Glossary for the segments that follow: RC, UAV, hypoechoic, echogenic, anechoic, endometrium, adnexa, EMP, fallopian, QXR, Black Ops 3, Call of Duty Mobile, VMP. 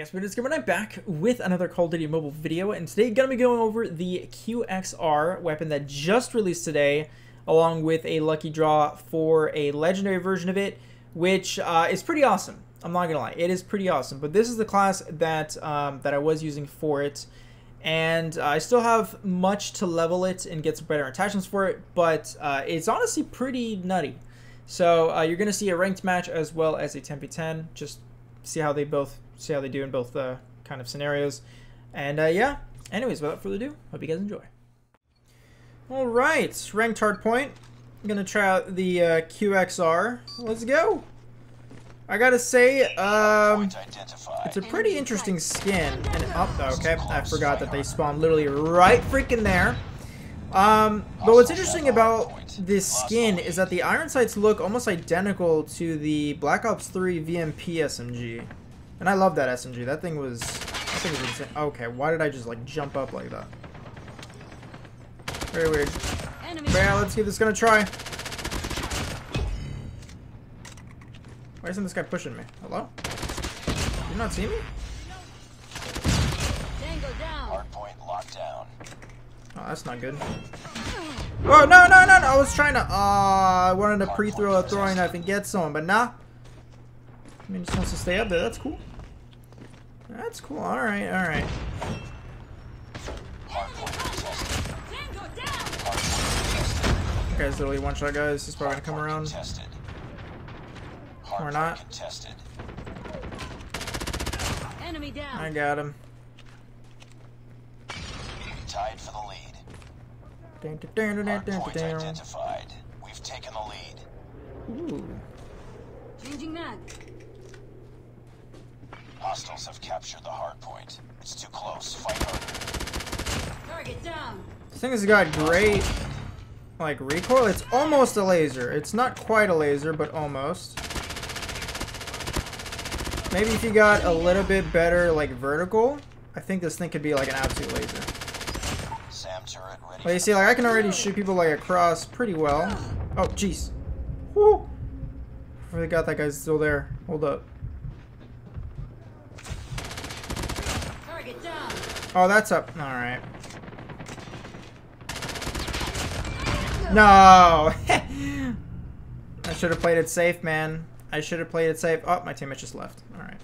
guys, we're just coming right back with another Call of Duty Mobile video, and today gonna be going over the QXR weapon that just released today, along with a lucky draw for a legendary version of it, which is pretty awesome. I'm not gonna lie, it is pretty awesome. But this is the class that I was using for it, and I still have much to level it and get some better attachments for it. But it's honestly pretty nutty. So you're gonna see a ranked match as well as a 10v10. Just see how they do in both kind of scenarios. And yeah, anyways, without further ado, hope you guys enjoy. All right, ranked hardpoint. I'm gonna try out the QXR. Let's go. I gotta say, it's a pretty interesting skin. And oh, okay, I forgot that they spawned literally right freaking there. But what's interesting about this skin is that the iron sights look almost identical to the Black Ops 3 VMP SMG, and I love that SMG. That thing was, insane. Okay, why did I just like jump up like that? Very weird. Yeah, let's give this gun a try. Why isn't this guy pushing me? Hello? Did you not see me? Oh, that's not good. Oh, no, no, no, no. I was trying to, I wanted to pre-throw a throwing knife and get someone, but nah. I mean, just wants to stay up there. That's cool. That's cool. All right, all right. That guy's literally one-shot, guys. He's probably going to come around. Or not. I got him. Tied for the lead. Hardpoint identified. We've taken the lead. Ooh. Changing mag. Hostiles have captured the hardpoint. It's too close. Fight harder. Target down. This thing has got great, like, recoil. It's almost a laser. It's not quite a laser, but almost. Maybe if you got a little bit better, like, vertical, I think this thing could be like an absolute laser. Well, you see, like, I can already shoot people, like, across pretty well. Oh, jeez. Woo! I forgot that guy's still there. Hold up. Oh, that's up. Alright. No! I should have played it safe, man. I should have played it safe. Oh, my teammate just left. Alright.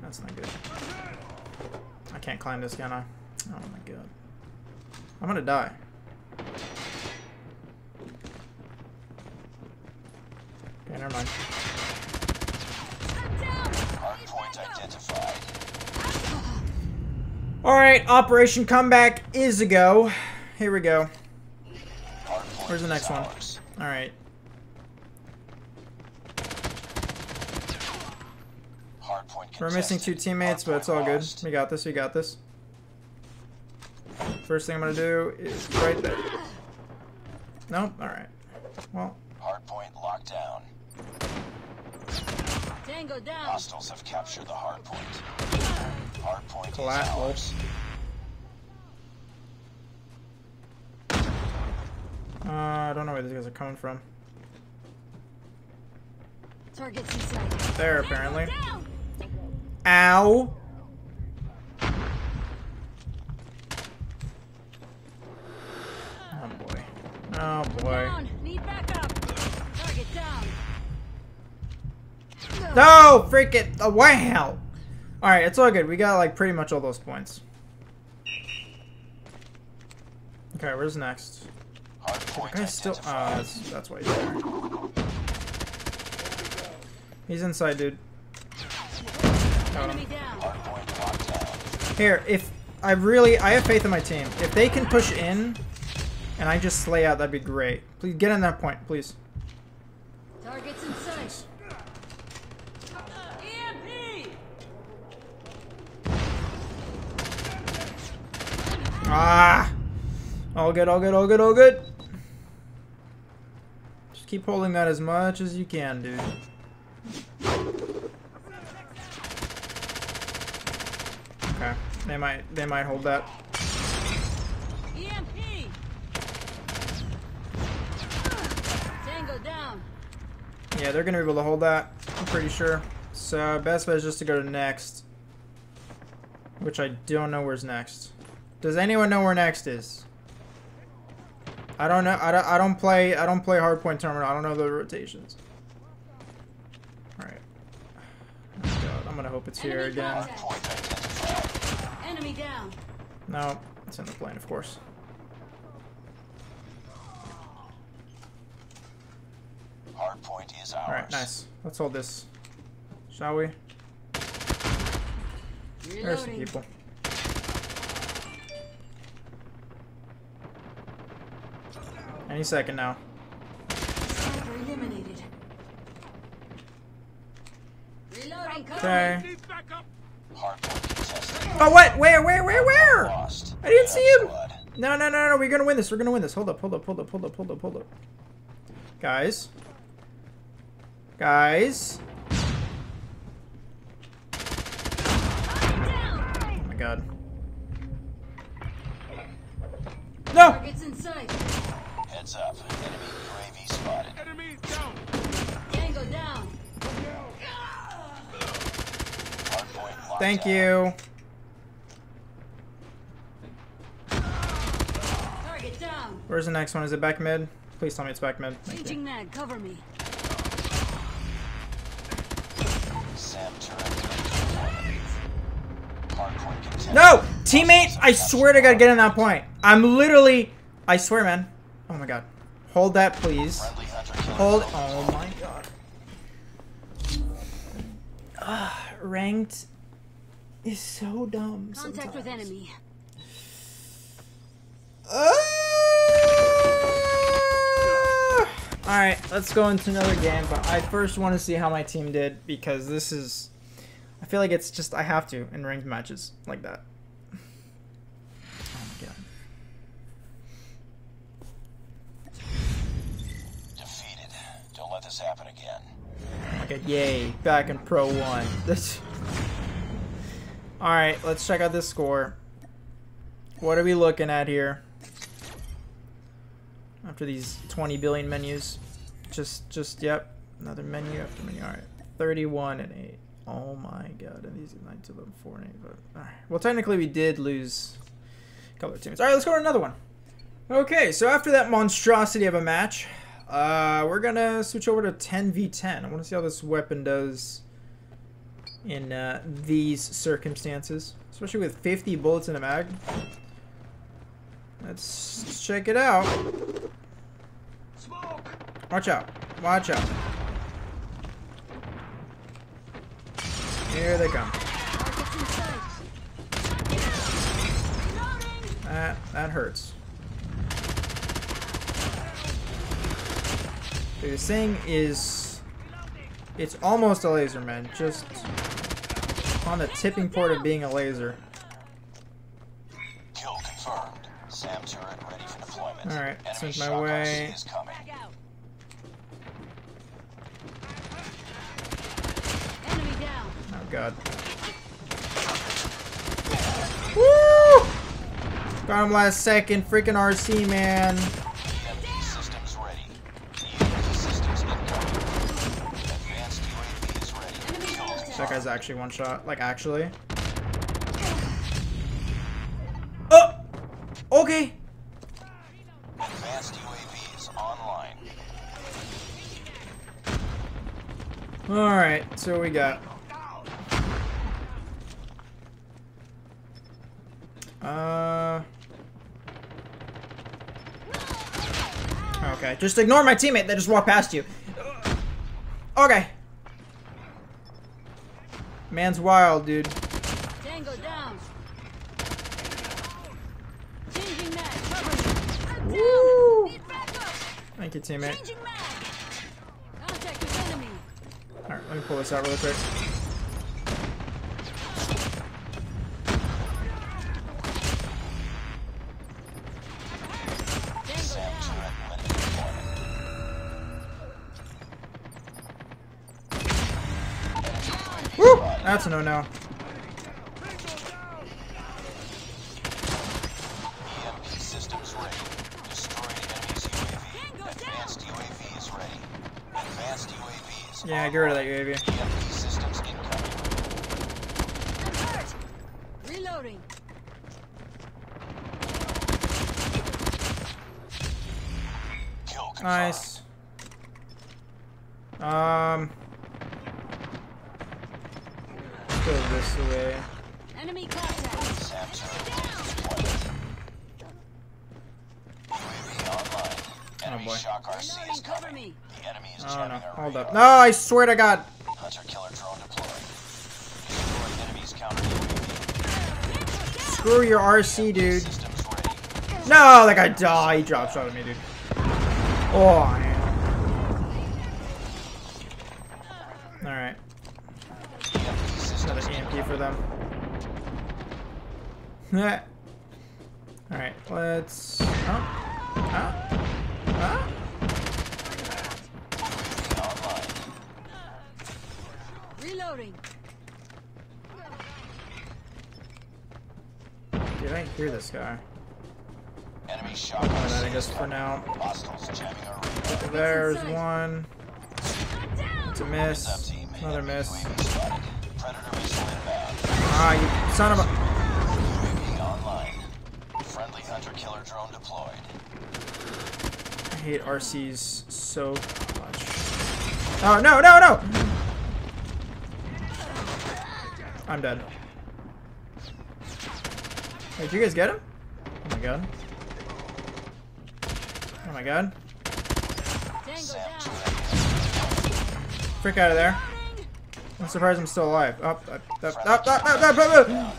That's not good. I can't climb this, can I? Oh my god. I'm gonna die. Okay, never mind. Hardpoint identified. Alright, Operation Comeback is a go. Here we go. Where's the next one? Alright. We're missing two teammates, but it's all good. We got this, we got this. First thing I'm gonna do is right there. Nope. All right. Well. Hardpoint locked down. Tango down. Hostiles have captured the hardpoint. Hardpoint collapse. I don't know where these guys are coming from. Target's in sight. There apparently. Ow. Oh boy. No! Freak it! Oh, wow! Alright, it's all good. We got like pretty much all those points. Okay, where's next? Hardpoint still. Oh, that's why he's there. He's inside, dude. Here, if I have faith in my team. If they can push in and I just slay out, that'd be great. Please get in that point, please. Target's in sight. EMP. Ah! All good, all good, all good, all good. Just keep holding that as much as you can, dude. Okay, they might hold that. Yeah, they're gonna be able to hold that, I'm pretty sure. So best bet is just to go to next, which I don't know where's next. Does anyone know where next is? I don't know. I don't play hardpoint terminal. I don't know the rotations. All right. Let's go. I'm gonna hope it's here again. Enemy down. No, it's in the plane, of course. Hardpoint is ours. All right, nice. Let's hold this, shall we? Reloading. There's some people. Any second now. Eliminated. Okay. Oh, what? Where? I didn't see him. No. We're gonna win this. Hold up. Guys. Oh my god. No! Heads up. Enemy UAV spotted. Enemy down. Tango down. Thank you. Target down. Where's the next one? Is it back mid? Please tell me it's back mid. Changing mag, cover me. No! Teammate, I swear to God, get in that point. I'm literally... I swear, man. Oh, my God. Hold that, please. Hold... Oh, my God. Ranked is so dumb sometimes. Contact with enemy. Alright, let's go into another game, but I first want to see how my team did, because this is... I feel like it's just... I have to in ranked matches like that. Oh my god. Defeated. Don't let this happen again. Okay, yay. Back in Pro 1. This... Alright, let's check out this score. What are we looking at here? After these 20 billion menus. Yep. Another menu after menu. Alright. 31 and 8. Oh my god, and these are 9, 2, 11, 4, and 8, but... Alright, well technically we did lose a couple of teams. Alright, let's go to another one. Okay, so after that monstrosity of a match, we're gonna switch over to 10v10. I wanna see how this weapon does in these circumstances. Especially with 50 bullets in a mag. Let's check it out. Watch out, watch out. Here they come. That hurts. Dude, this thing is... It's almost a laser, man. Just on the tipping point of being a laser. Kill confirmed. Sam turret ready for deployment. Alright, sent my way. God. Woo! Got him last second. Freaking RC, man. Systems ready. Systems is ready. That guy's actually one shot. Like, actually. Oh! Okay. Advanced UAV is online. Alright, so we got... Okay, just ignore my teammate that just walked past you. Okay. Man's wild, dude. Tango down. Changing mag, cover me. Woo! Need backup. Thank you, teammate. Changing mag. Contact with enemy. All right, let me pull this out really quick. That's a no-no. EMP systems ready. Destroy enemy's UAV. Advanced UAV is ready. Advanced UAV is... Yeah, get rid of that UAV. EMP systems incoming. Nice. Let's go this way. Enemy contact. Oh boy. Oh no, hold up. No, I swear to God. Screw your RC, dude. No, that guy died. He dropped shot at me, dude. Oh, man. Alright. Another EMP for them. Alright, let's... Oh. Huh? Reloading. Dude, I didn't hear this guy. Enemy shot. I guess for now. There's one. It's a miss. Another miss. Ah, you son of a. I hate RCs so much. Oh no no no! I'm dead. Wait, did you guys get him? Oh my god. Oh my god. Frick out of there. I'm surprised I'm still alive. Up, up, up, up, up, up, up, up, up.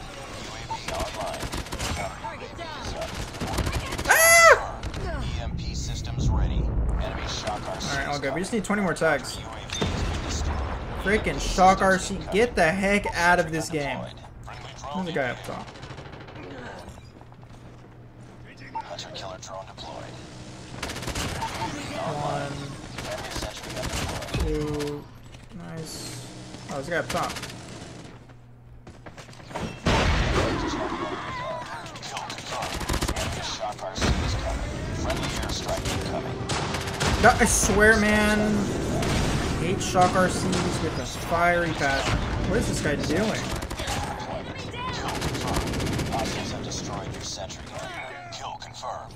Ah! Alright, all good. We just need 20 more tags. Freaking shock RC. Get the heck out of this game. There's a guy up top. One, two, nice. Oh, there's a guy up top. I swear, man. I hate shock RCs with a fiery passion. What is this guy doing? Kill confirmed.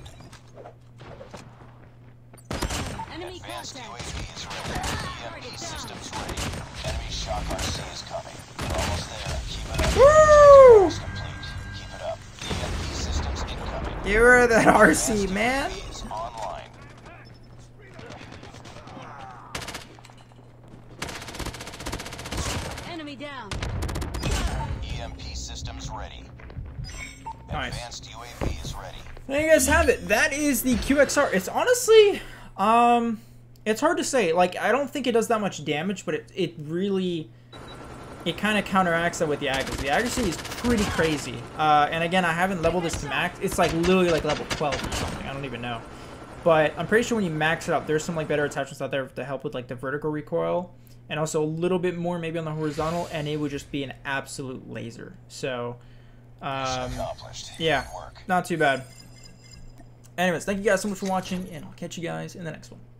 Enemy UAV is ready. EMP systems ready. Enemy shock RC is coming. We're almost there. Keep it up. Woo! Keep it up. EMP systems incoming. Get rid of that RC, man. Enemy down. EMP systems ready. Nice. Advanced UAV is ready. There you guys have it. That is the QXR. It's honestly. It's hard to say. Like, I don't think it does that much damage, but it really, it kind of counteracts that with the accuracy. The accuracy is pretty crazy. And again, I haven't leveled this to max. It's like literally like level 12 or something. I don't even know. But I'm pretty sure when you max it up, there's some like better attachments out there to help with like the vertical recoil and also a little bit more maybe on the horizontal, and it would just be an absolute laser. So, yeah, not too bad. Anyways, thank you guys so much for watching, and I'll catch you guys in the next one.